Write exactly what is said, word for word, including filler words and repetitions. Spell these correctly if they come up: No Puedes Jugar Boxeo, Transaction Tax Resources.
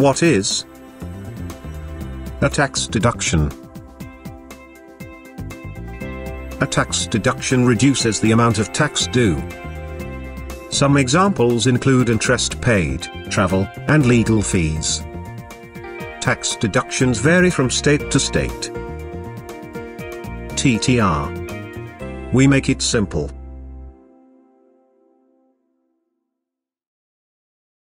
What is a tax deduction? A tax deduction reduces the amount of tax due. Some examples include interest paid, travel, and legal fees. Tax deductions vary from state to state. T T R. We make it simple.